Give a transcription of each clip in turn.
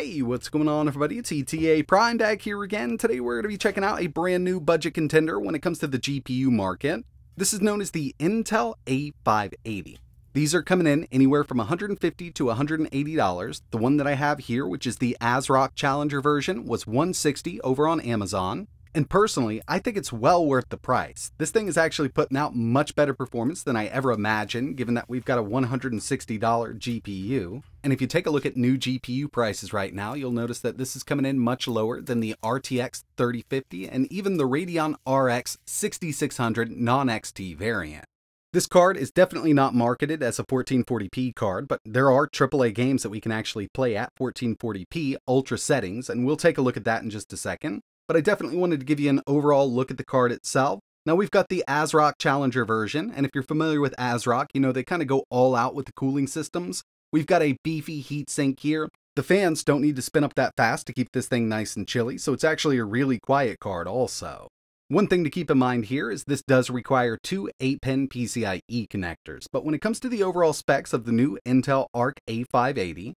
Hey, what's going on everybody? It's ETA Prime back here again. Today we're going to be checking out a brand new budget contender when it comes to the GPU market. This is known as the Intel A580. These are coming in anywhere from $150 to $180. The one that I have here, which is the ASRock Challenger version, was $160 over on Amazon. And personally, I think it's well worth the price. This thing is actually putting out much better performance than I ever imagined, given that we've got a $160 GPU. And if you take a look at new GPU prices right now, you'll notice that this is coming in much lower than the RTX 3050 and even the Radeon RX 6600 non-XT variant. This card is definitely not marketed as a 1440p card, but there are AAA games that we can actually play at 1440p ultra settings, and we'll take a look at that in just a second. But I definitely wanted to give you an overall look at the card itself. Now we've got the ASRock Challenger version, and if you're familiar with ASRock, you know they kind of go all out with the cooling systems. We've got a beefy heatsink here. The fans don't need to spin up that fast to keep this thing nice and chilly, so it's actually a really quiet card also. One thing to keep in mind here is this does require two 8-pin PCIe connectors, but when it comes to the overall specs of the new Intel Arc A580,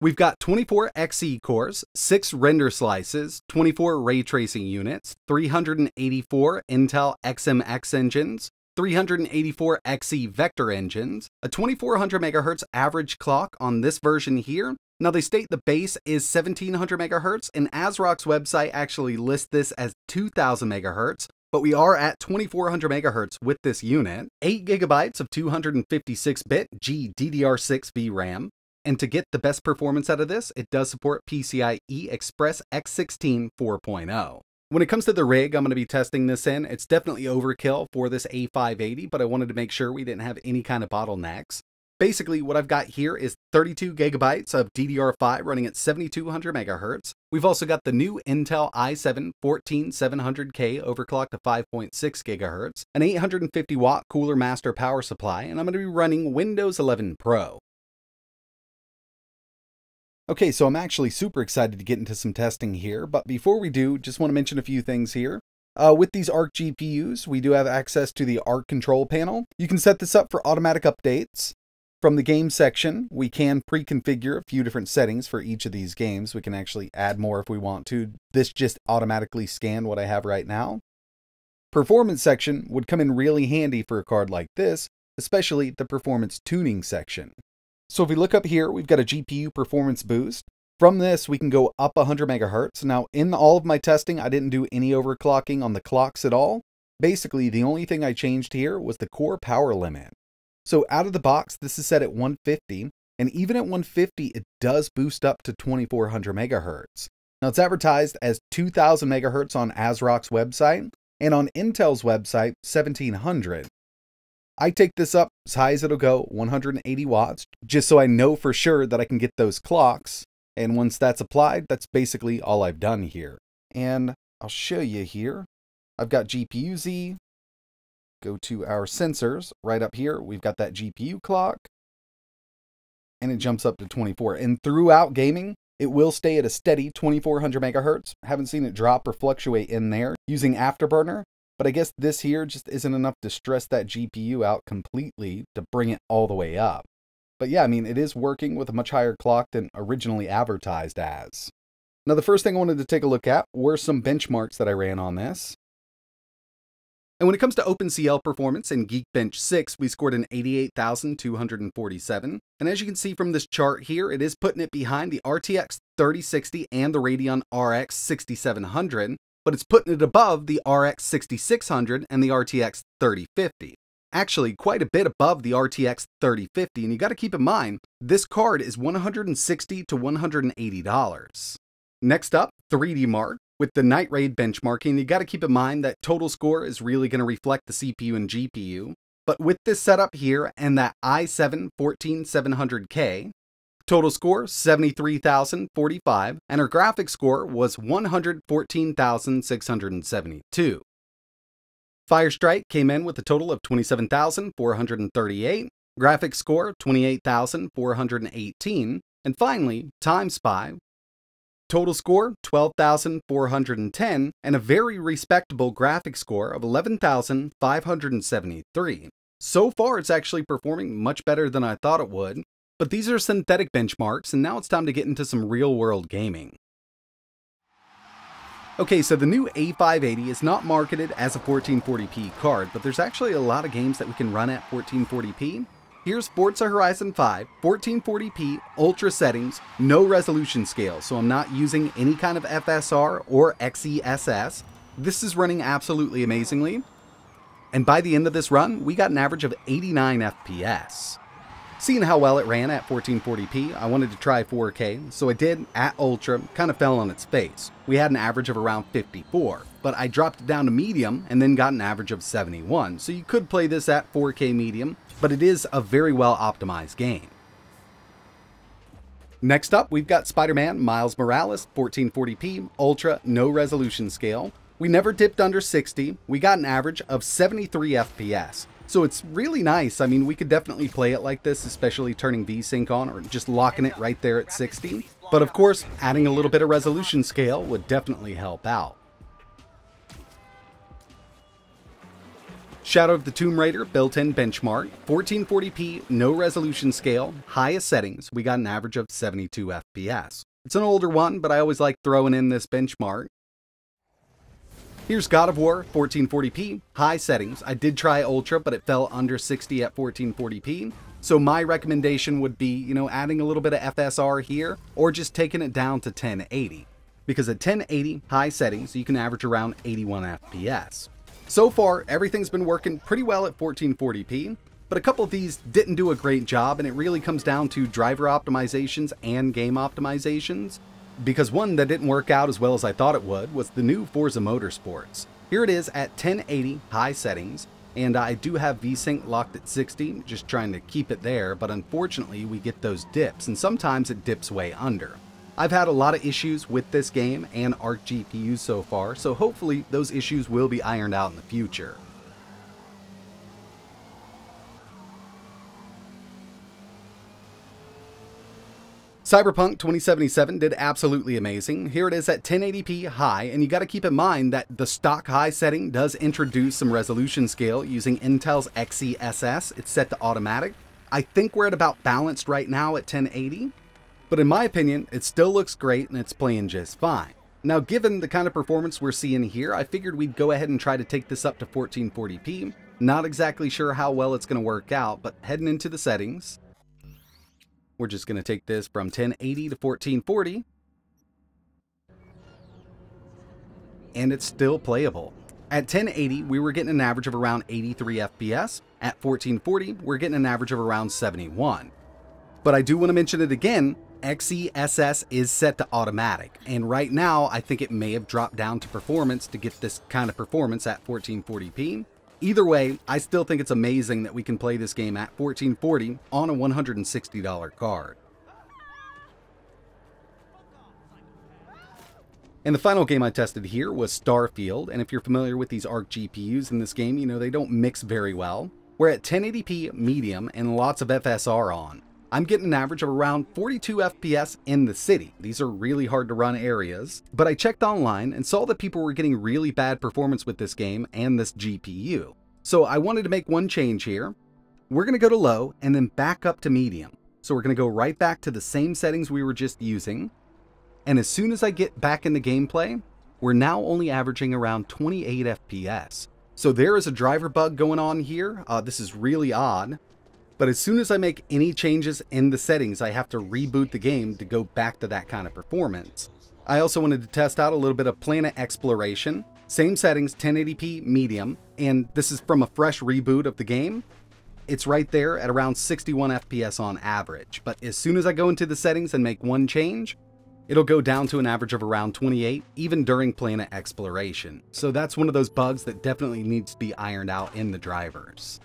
we've got 24 XE cores, 6 render slices, 24 ray tracing units, 384 Intel XMX engines, 384 XE vector engines, a 2400 MHz average clock on this version here. Now they state the base is 1700 MHz, and ASRock's website actually lists this as 2000 MHz, but we are at 2400 MHz with this unit. 8 GB of 256-bit GDDR6 VRAM, and to get the best performance out of this, it does support PCIe Express X16 4.0. When it comes to the rig I'm going to be testing this in, it's definitely overkill for this A580, but I wanted to make sure we didn't have any kind of bottlenecks. Basically, what I've got here is 32 GB of DDR5 running at 7200 MHz. We've also got the new Intel i7-14700K overclocked to 5.6 GHz, an 850-watt Cooler Master power supply, and I'm going to be running Windows 11 Pro. Okay, so I'm actually super excited to get into some testing here, but before we do, just want to mention a few things here. With these Arc GPUs, we do have access to the Arc control panel. You can set this up for automatic updates. From the game section, we can pre-configure a few different settings for each of these games. We can actually add more if we want to. This just automatically scanned what I have right now. Performance section would come in really handy for a card like this, especially the performance tuning section. So if we look up here, we've got a GPU performance boost. From this, we can go up 100 megahertz. Now, in all of my testing, I didn't do any overclocking on the clocks at all. Basically, the only thing I changed here was the core power limit. So out of the box, this is set at 150, and even at 150, it does boost up to 2400 megahertz. Now, it's advertised as 2000 megahertz on ASRock's website, and on Intel's website, 1700. I take this up as high as it'll go, 180 watts, just so I know for sure that I can get those clocks. And once that's applied, that's basically all I've done here. And I'll show you here. I've got GPU-Z. Go to our sensors. Right up here, we've got that GPU clock. And it jumps up to 24. And throughout gaming, it will stay at a steady 2400 megahertz. Haven't seen it drop or fluctuate in there using Afterburner. But I guess this here just isn't enough to stress that GPU out completely to bring it all the way up. But yeah, I mean, it is working with a much higher clock than originally advertised as. Now, the first thing I wanted to take a look at were some benchmarks that I ran on this. And when it comes to OpenCL performance in Geekbench 6, we scored an 88,247. And as you can see from this chart here, it is putting it behind the RTX 3060 and the Radeon RX 6700. But it's putting it above the RX 6600 and the RTX 3050. Actually, quite a bit above the RTX 3050, and you got to keep in mind, this card is $160 to $180. Next up, 3DMark. With the Night Raid benchmarking, you got to keep in mind that total score is really going to reflect the CPU and GPU. But with this setup here and that i7-14700K, total score, 73,045, and her graphics score was 114,672. Firestrike came in with a total of 27,438, graphics score, 28,418, and finally, Time Spy, total score, 12,410, and a very respectable graphics score of 11,573. So far, it's actually performing much better than I thought it would. But these are synthetic benchmarks, and now it's time to get into some real-world gaming. Okay, so the new A580 is not marketed as a 1440p card, but there's actually a lot of games that we can run at 1440p. Here's Forza Horizon 5, 1440p, ultra settings, no resolution scale, so I'm not using any kind of FSR or XeSS. This is running absolutely amazingly. And by the end of this run, we got an average of 89 FPS. Seeing how well it ran at 1440p, I wanted to try 4K, so I did at Ultra, kind of fell on its face. We had an average of around 54, but I dropped it down to medium and then got an average of 71, so you could play this at 4K medium, but it is a very well optimized game. Next up, we've got Spider-Man Miles Morales, 1440p, Ultra, no resolution scale. We never dipped under 60, we got an average of 73 FPS. So it's really nice. I mean, we could definitely play it like this, especially turning V-Sync on or just locking it right there at 60. But of course, adding a little bit of resolution scale would definitely help out. Shadow of the Tomb Raider built-in benchmark, 1440p, no resolution scale, highest settings. We got an average of 72 FPS. It's an older one, but I always like throwing in this benchmark. Here's God of War, 1440p, high settings. I did try Ultra, but it fell under 60 at 1440p. So my recommendation would be, you know, adding a little bit of FSR here, or just taking it down to 1080. Because at 1080, high settings, you can average around 81 FPS. So far, everything's been working pretty well at 1440p, but a couple of these didn't do a great job, and it really comes down to driver optimizations and game optimizations. Because one that didn't work out as well as I thought it would was the new Forza Motorsports. Here it is at 1080 high settings, and I do have VSync locked at 60, just trying to keep it there, but unfortunately we get those dips, and sometimes it dips way under. I've had a lot of issues with this game and Arc GPUs so far, so hopefully those issues will be ironed out in the future. Cyberpunk 2077 did absolutely amazing. Here it is at 1080p high, and you got to keep in mind that the stock high setting does introduce some resolution scale using Intel's XeSS. It's set to automatic. I think we're at about balanced right now at 1080, but in my opinion, it still looks great and it's playing just fine. Now, given the kind of performance we're seeing here, I figured we'd go ahead and try to take this up to 1440p. Not exactly sure how well it's going to work out, but heading into the settings, we're just going to take this from 1080 to 1440. And it's still playable. At 1080, we were getting an average of around 83 FPS. At 1440, we're getting an average of around 71. But I do want to mention it again, XeSS is set to automatic. And right now, I think it may have dropped down to performance to get this kind of performance at 1440p. Either way, I still think it's amazing that we can play this game at 1440 on a $160 card. And the final game I tested here was Starfield, and if you're familiar with these Arc GPUs in this game, you know they don't mix very well. We're at 1080p medium and lots of FSR on. I'm getting an average of around 42 FPS in the city. These are really hard to run areas, but I checked online and saw that people were getting really bad performance with this game and this GPU. So I wanted to make one change here. We're going to go to low and then back up to medium. So we're going to go right back to the same settings we were just using. And as soon as I get back into gameplay, we're now only averaging around 28 FPS. So there is a driver bug going on here. This is really odd. But as soon as I make any changes in the settings, I have to reboot the game to go back to that kind of performance. I also wanted to test out a little bit of planet exploration. Same settings, 1080p medium, and this is from a fresh reboot of the game. It's right there at around 61 FPS on average. But as soon as I go into the settings and make one change, it'll go down to an average of around 28, even during planet exploration. So that's one of those bugs that definitely needs to be ironed out in the drivers.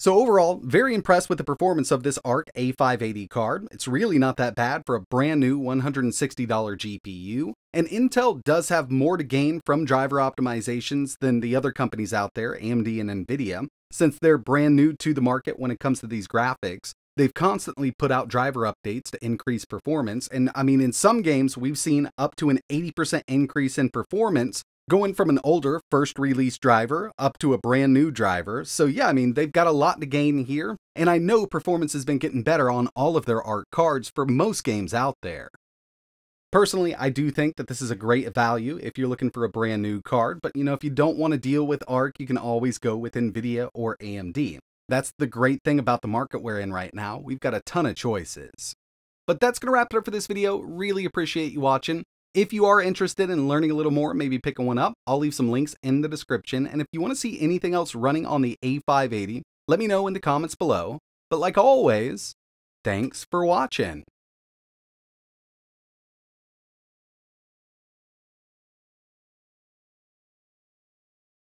So overall, very impressed with the performance of this Arc A580 card. It's really not that bad for a brand new $160 GPU, and Intel does have more to gain from driver optimizations than the other companies out there, AMD and Nvidia. Since they're brand new to the market when it comes to these graphics, they've constantly put out driver updates to increase performance, and I mean, in some games, we've seen up to an 80% increase in performance Going from an older first release driver up to a brand new driver, so yeah, I mean, they've got a lot to gain here, and I know performance has been getting better on all of their ARC cards for most games out there. Personally, I do think that this is a great value if you're looking for a brand new card, but you know, if you don't want to deal with ARC, you can always go with NVIDIA or AMD. That's the great thing about the market we're in right now, we've got a ton of choices. But that's going to wrap it up for this video, really appreciate you watching. If you are interested in learning a little more, maybe picking one up, I'll leave some links in the description. And if you want to see anything else running on the A580, let me know in the comments below. But like always, thanks for watching.